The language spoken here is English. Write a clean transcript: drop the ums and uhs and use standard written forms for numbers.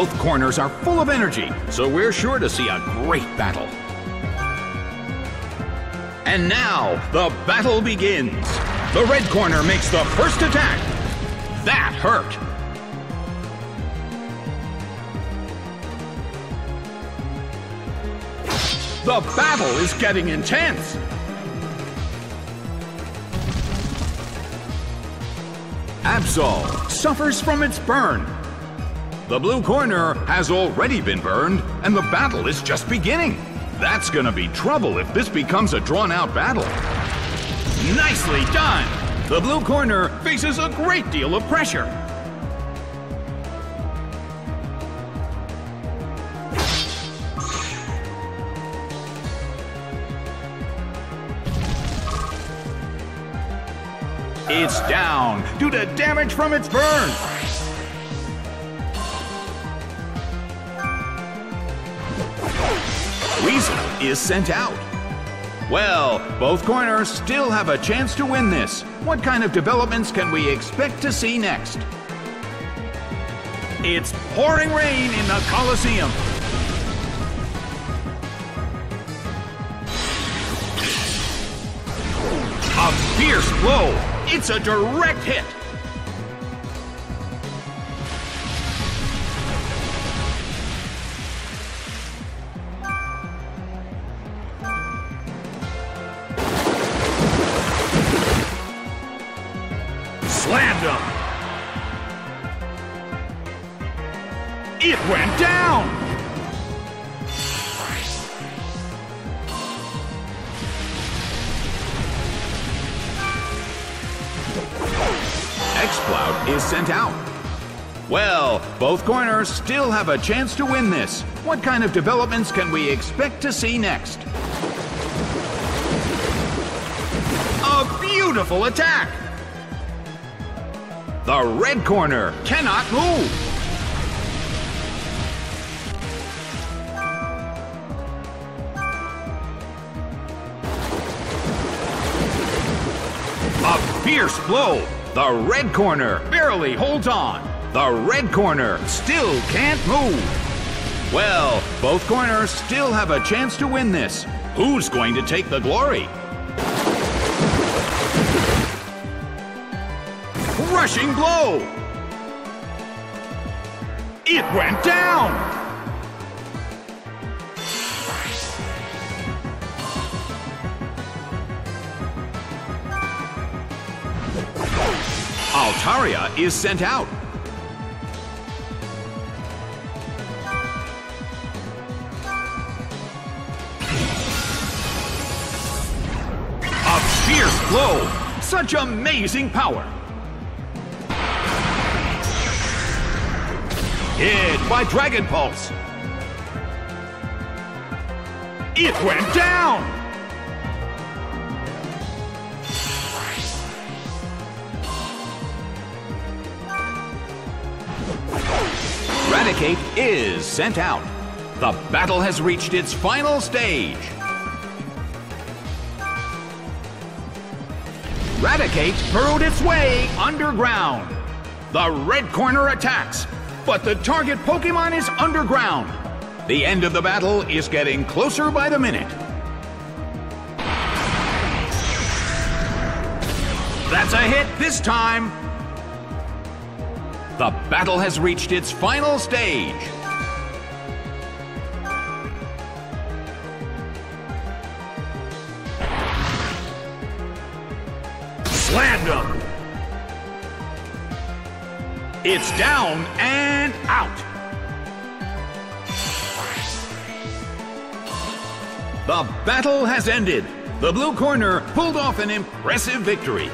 Both corners are full of energy, so we're sure to see a great battle. And now, the battle begins. The red corner makes the first attack. That hurt. The battle is getting intense. Absol suffers from its burn. The blue corner has already been burned, and the battle is just beginning. That's gonna be trouble if this becomes a drawn-out battle. Nicely done! The blue corner faces a great deal of pressure. It's down due to damage from its burn. Buizel is sent out. Well, both corners still have a chance to win this. What kind of developments can we expect to see next? It's pouring rain in the Colosseum. A fierce blow. It's a direct hit. Slammed him. It went down. Exploud is sent out. Well, both corners still have a chance to win this. What kind of developments can we expect to see next? A beautiful attack. The red corner cannot move. A fierce blow. The red corner barely holds on. The red corner still can't move. Well, both corners still have a chance to win this. Who's going to take the glory? Crushing blow! It went down! Altaria is sent out. A fierce blow! Such amazing power! Hit by Dragon Pulse. It went down. Raticate is sent out. The battle has reached its final stage. Raticate burrowed its way underground. The red corner attacks. But the target Pokemon is underground. The end of the battle is getting closer by the minute. That's a hit this time. The battle has reached its final stage. Slammed him. It's down and out. The battle has ended. The blue corner pulled off an impressive victory.